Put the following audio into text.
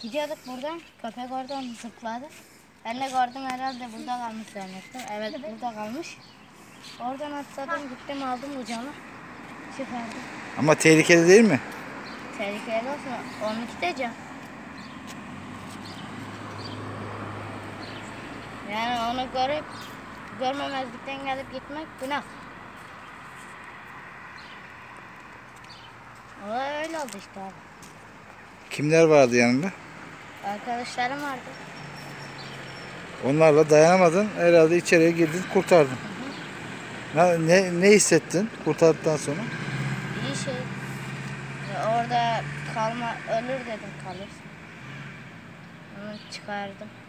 gidiyorduk buradan, köpek oradan zıpladı. Ben de gördüm, herhalde burada kalmış zannettim. Evet, burada kalmış. Oradan atladım, gittim aldım ucağını. Çıkardım. Ama tehlikeli değil mi? Tehlikeli olsun, onu gideceğim. Yani onu görüp, görmemezlikten gelip gitmek günah. Olay öyle oldu işte abi. Kimler vardı yanında? Arkadaşlarım vardı. Onlarla dayanamadın, herhalde içeriye girdin, kurtardın. Hı hı. Ne hissettin kurtardıktan sonra? İyi şey. Orada kalma, ölür dedim kalır. Onu çıkardım.